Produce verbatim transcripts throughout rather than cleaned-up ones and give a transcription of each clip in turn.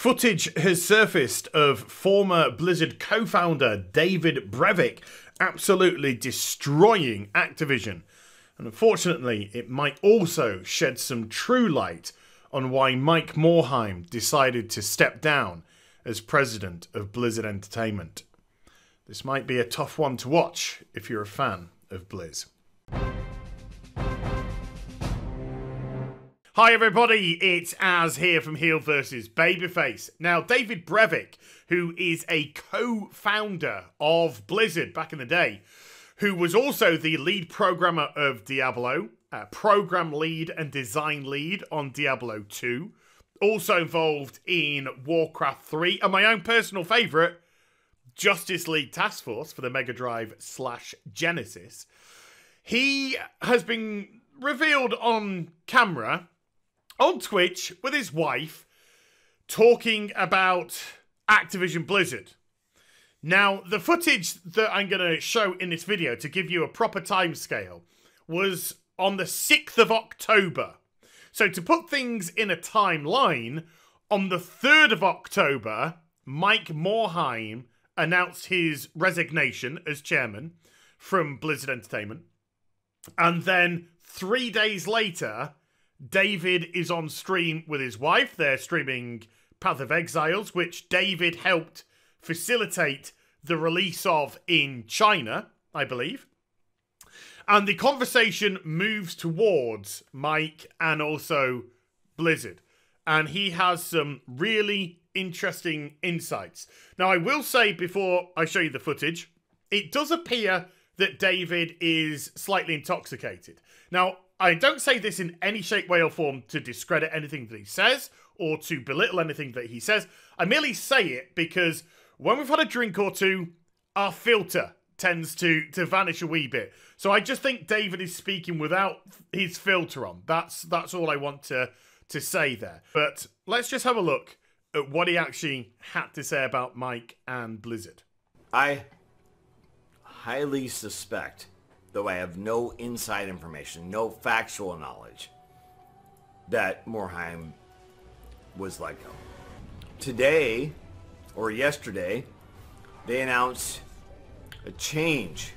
Footage has surfaced of former Blizzard co-founder David Brevik absolutely destroying Activision. And unfortunately, it might also shed some true light on why Mike Morhaime decided to step down as president of Blizzard Entertainment. This might be a tough one to watch if you're a fan of Blizz. Hi everybody, it's Az here from Heel vs Babyface. Now, David Brevik, who is a co-founder of Blizzard back in the day, who was also the lead programmer of Diablo, uh, program lead and design lead on Diablo two, also involved in Warcraft three, and my own personal favourite, Justice League Task Force for the Mega Drive slash Genesis. He has been revealed on camera on Twitch with his wife, talking about Activision Blizzard. Now, the footage that I'm going to show in this video, to give you a proper timescale, was on the sixth of October. So to put things in a timeline, on the third of October, Mike Morhaime announced his resignation as chairman from Blizzard Entertainment. And then three days later, David is on stream with his wife. They're streaming Path of Exile, which David helped facilitate the release of in China, I believe. And the conversation moves towards Mike and also Blizzard. And he has some really interesting insights. Now, I will say before I show you the footage, it does appear that David is slightly intoxicated. Now, I don't say this in any shape, way, or form to discredit anything that he says or to belittle anything that he says. I merely say it because when we've had a drink or two, our filter tends to, to vanish a wee bit. So I just think David is speaking without his filter on. That's, that's all I want to, to say there. But let's just have a look at what he actually had to say about Mike and Blizzard. I highly suspect, though I have no inside information, no factual knowledge, that Morhaime was let go. Today, or yesterday, they announced a change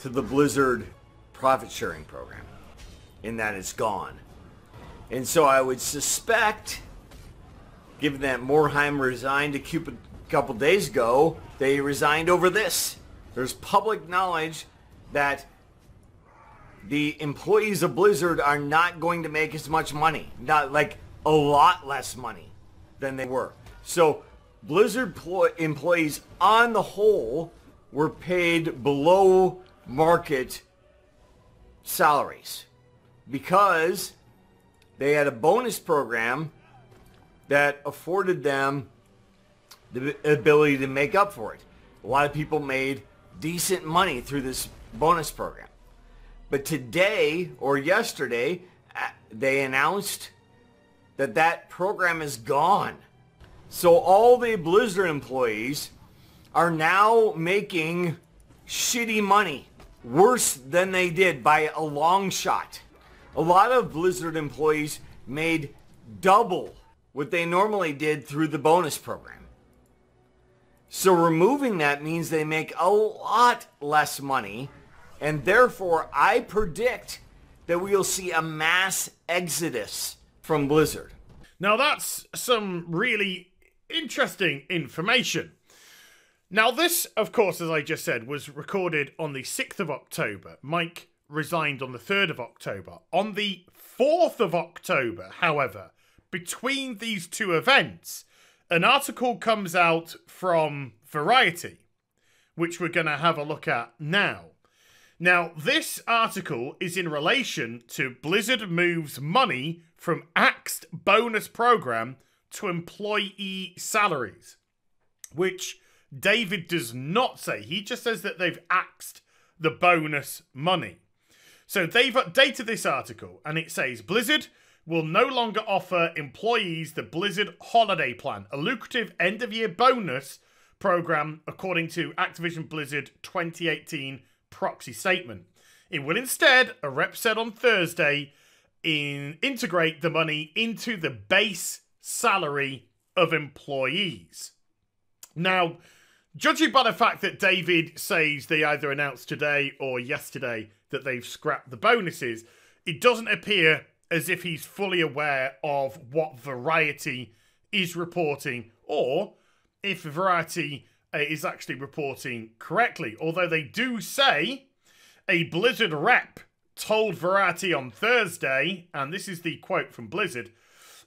to the Blizzard profit sharing program, in that it's gone. And so I would suspect, given that Morhaime resigned a couple days ago, they resigned over this. There's public knowledge that the employees of Blizzard are not going to make as much money, not like a lot less money than they were. So Blizzard employees on the whole were paid below market salaries because they had a bonus program that afforded them the ability to make up for it. A lot of people made decent money through this bonus program. But today or yesterday, they announced that that program is gone. So all the Blizzard employees are now making shitty money, worse than they did by a long shot. A lot of Blizzard employees made double what they normally did through the bonus program. So removing that means they make a lot less money, and therefore I predict that we'll see a mass exodus from Blizzard. Now that's some really interesting information. Now this, of course, as I just said, was recorded on the sixth of October. Mike resigned on the third of October. On the fourth of October, however, between these two events, an article comes out from Variety, which we're going to have a look at now. Now, this article is in relation to Blizzard moves money from axed bonus program to employee salaries, which David does not say. He just says that they've axed the bonus money. So they've updated this article, and it says, Blizzard will no longer offer employees the Blizzard Holiday Plan, a lucrative end-of-year bonus program according to Activision Blizzard twenty eighteen proxy statement. It will instead, a rep said on Thursday, in integrate the money into the base salary of employees. Now, judging by the fact that David says they either announced today or yesterday that they've scrapped the bonuses, it doesn't appear as if he's fully aware of what Variety is reporting, or if Variety uh, is actually reporting correctly. Although they do say a Blizzard rep told Variety on Thursday, and this is the quote from Blizzard,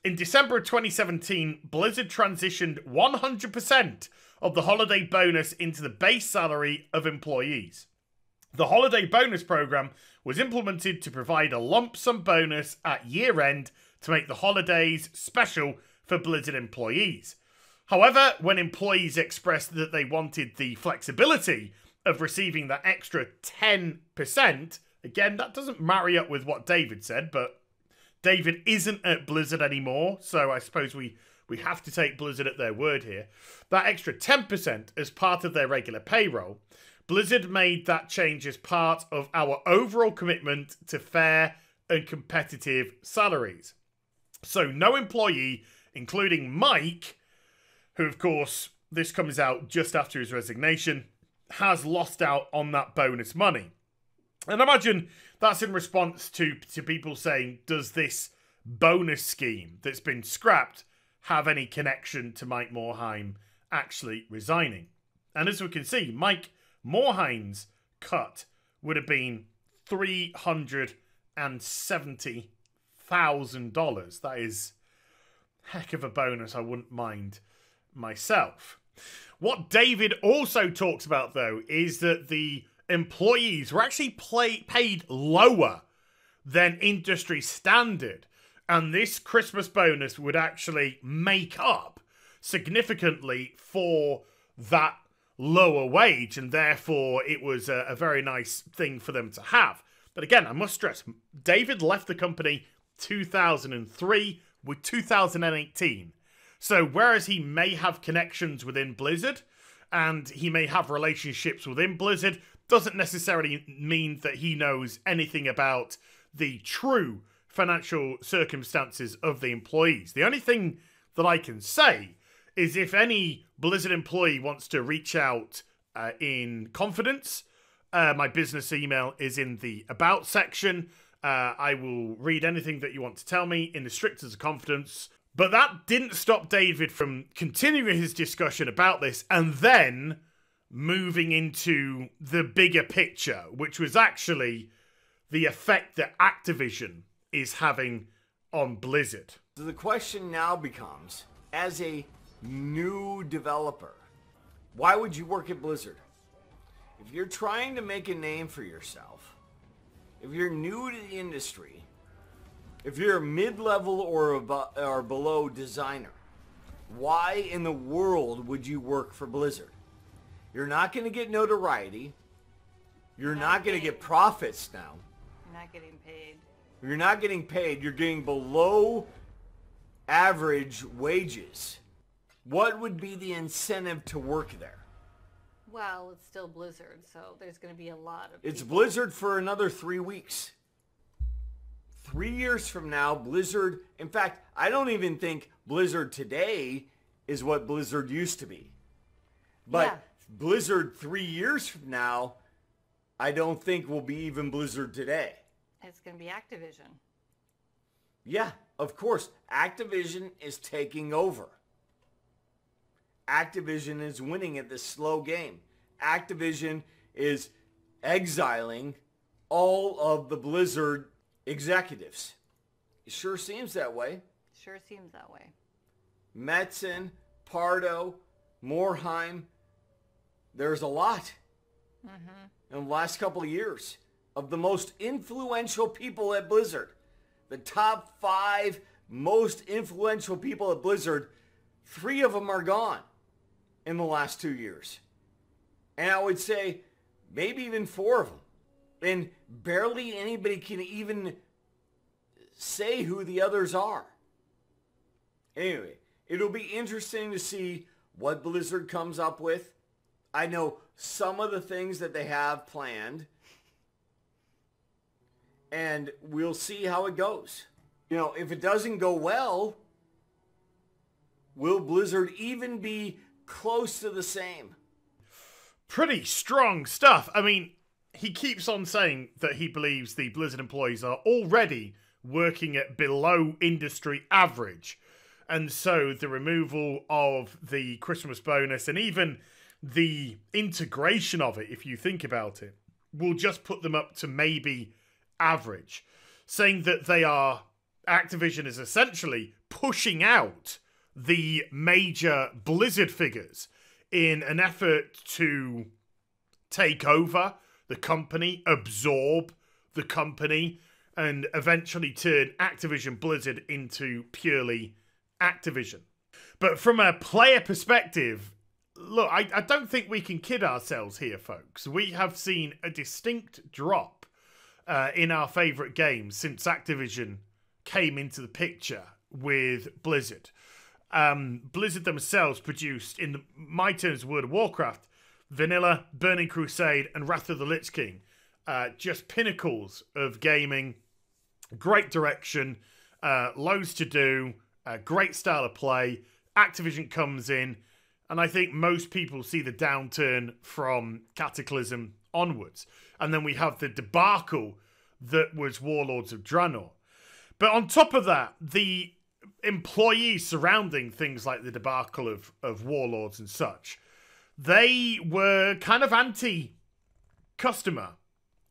in December of twenty seventeen, Blizzard transitioned one hundred percent of the holiday bonus into the base salary of employees. The holiday bonus program was implemented to provide a lump sum bonus at year end to make the holidays special for Blizzard employees. However, when employees expressed that they wanted the flexibility of receiving that extra ten percent, again, that doesn't marry up with what David said, but David isn't at Blizzard anymore, so I suppose we, we have to take Blizzard at their word here. That extra ten percent as part of their regular payroll, Blizzard made that change as part of our overall commitment to fair and competitive salaries. So no employee, including Mike, who of course, this comes out just after his resignation, has lost out on that bonus money. And imagine that's in response to, to people saying, does this bonus scheme that's been scrapped have any connection to Mike Morhaime actually resigning? And as we can see, Mike Morhaime's cut would have been three hundred seventy thousand dollars. That is a heck of a bonus. I wouldn't mind myself. What David also talks about, though, is that the employees were actually play, paid lower than industry standard. And this Christmas bonus would actually make up significantly for that lower wage, and therefore it was a, a very nice thing for them to have. But again, I must stress, David left the company two thousand three with two thousand eighteen. So whereas he may have connections within Blizzard and he may have relationships within Blizzard, doesn't necessarily mean that he knows anything about the true financial circumstances of the employees. The only thing that I can say is if any Blizzard employee wants to reach out uh, in confidence, uh, my business email is in the About section. Uh, I will read anything that you want to tell me in the strictest of confidence. But that didn't stop David from continuing his discussion about this and then moving into the bigger picture, which was actually the effect that Activision is having on Blizzard. So the question now becomes, as a new developer, why would you work at Blizzard? If you're trying to make a name for yourself, if you're new to the industry, if you're a mid-level or, or below designer, why in the world would you work for Blizzard? You're not going to get notoriety. You're not, not going to get profits now. You're not getting paid. You're not getting paid. You're getting below average wages. What would be the incentive to work there? Well, it's still Blizzard, so there's going to be a lot of It's people. Blizzard for another three weeks. Three years from now, Blizzard... In fact, I don't even think Blizzard today is what Blizzard used to be. But yeah. Blizzard three years from now, I don't think will be even Blizzard today. It's going to be Activision. Yeah, of course. Activision is taking over. Activision is winning at this slow game. Activision is exiling all of the Blizzard executives. It sure seems that way. Sure seems that way. Metzen, Pardo, Morhaime, there's a lot mm-hmm. in the last couple of years of the most influential people at Blizzard. The top five most influential people at Blizzard, three of them are gone in the last two years. And I would say maybe even four of them. And barely anybody can even say who the others are. Anyway, it'll be interesting to see what Blizzard comes up with. I know some of the things that they have planned. and we'll see how it goes. You know, if it doesn't go well, will Blizzard even be close to the same? Pretty strong stuff. I mean, he keeps on saying that he believes the Blizzard employees are already working at below industry average. And so the removal of the Christmas bonus and even the integration of it, if you think about it, will just put them up to maybe average. Saying that they are, Activision is essentially pushing out the major Blizzard figures in an effort to take over the company, absorb the company, and eventually turn Activision Blizzard into purely Activision. But from a player perspective, look, I, I don't think we can kid ourselves here, folks. We have seen a distinct drop uh, in our favourite games since Activision came into the picture with Blizzard. Um, Blizzard themselves produced, in the, my terms, World of Warcraft, Vanilla, Burning Crusade, and Wrath of the Lich King. Uh, just pinnacles of gaming, great direction, uh, loads to do, a great style of play. Activision comes in, and I think most people see the downturn from Cataclysm onwards. And then we have the debacle that was Warlords of Draenor. But on top of that, the employees surrounding things like the debacle of, of Warlords and such, they were kind of anti-customer.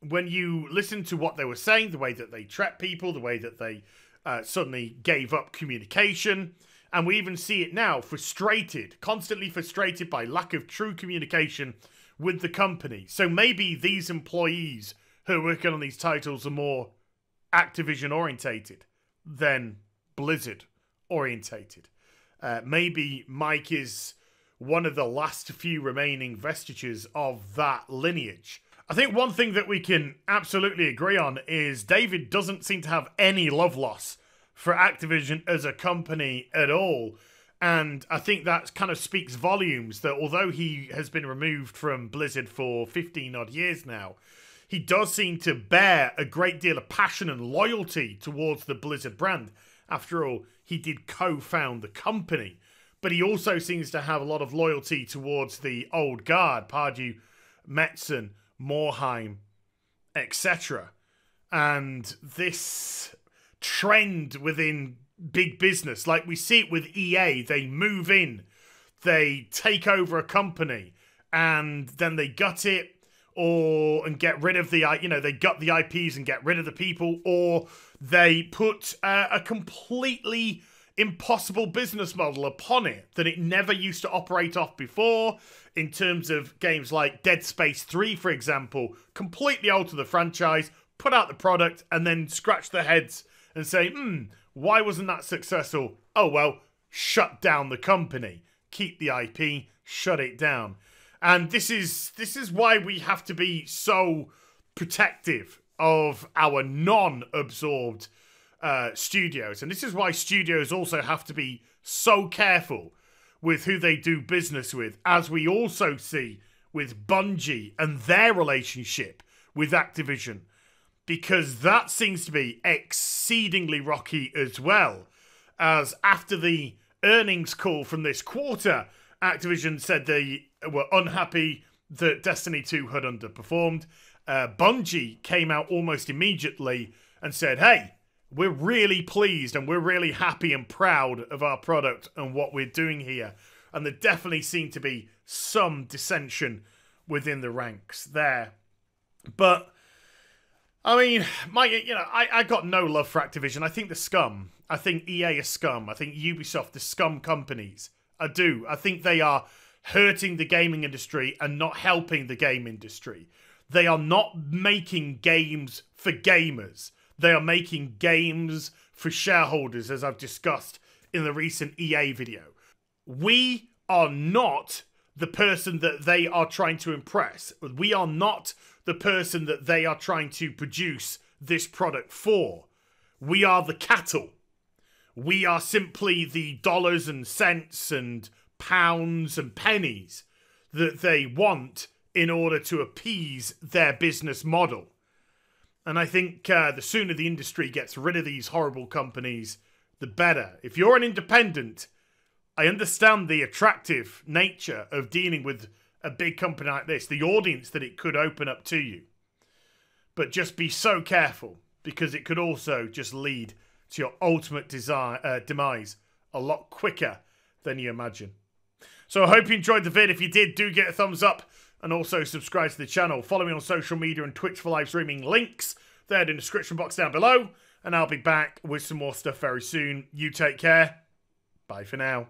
When you listen to what they were saying, the way that they trapped people, the way that they uh, suddenly gave up communication, and we even see it now, frustrated, constantly frustrated by lack of true communication with the company. So maybe these employees who are working on these titles are more Activision-orientated than Blizzard orientated. Uh, maybe Mike is one of the last few remaining vestiges of that lineage. I think one thing that we can absolutely agree on is David doesn't seem to have any love loss for Activision as a company at all. And I think that kind of speaks volumes that although he has been removed from Blizzard for fifteen odd years now, he does seem to bear a great deal of passion and loyalty towards the Blizzard brand. After all, he did co-found the company, but he also seems to have a lot of loyalty towards the old guard, Pardo, Metzen, Morhaime, et cetera. And this trend within big business, like we see it with E A, they move in, they take over a company, and then they gut it, or and get rid of the, you know, they gut the I Ps and get rid of the people, or they put uh, a completely impossible business model upon it that it never used to operate off before. In terms of games like Dead Space three, for example, completely alter the franchise, put out the product, and then scratch their heads and say, hmm, why wasn't that successful? Oh, well, shut down the company. Keep the I P, shut it down. And this is this is why we have to be so protective of our non-absorbed uh, studios. And this is why studios also have to be so careful with who they do business with, as we also see with Bungie and their relationship with Activision, because that seems to be exceedingly rocky as well. As after the earnings call from this quarter, Activision said they were unhappy that Destiny two had underperformed. Uh, Bungie came out almost immediately and said, hey, we're really pleased and we're really happy and proud of our product and what we're doing here. And there definitely seemed to be some dissension within the ranks there. But, I mean, my, you know, I, I got no love for Activision. I think the scum. I think E A is scum. I think Ubisoft, the scum companies. I do. I think they are hurting the gaming industry and not helping the game industry. They are not making games for gamers. They are making games for shareholders, as I've discussed in the recent E A video. We are not the person that they are trying to impress. We are not the person that they are trying to produce this product for. We are the cattle. We are simply the dollars and cents and pounds and pennies that they want in order to appease their business model. And I think uh, the sooner the industry gets rid of these horrible companies, the better. If you're an independent, I understand the attractive nature of dealing with a big company like this, the audience that it could open up to you. But just be so careful, because it could also just lead to your ultimate desire, uh, demise a lot quicker than you imagine. So I hope you enjoyed the vid. If you did, do get a thumbs up and also subscribe to the channel. Follow me on social media and Twitch for live streaming. Links there in the description box down below. And I'll be back with some more stuff very soon. You take care. Bye for now.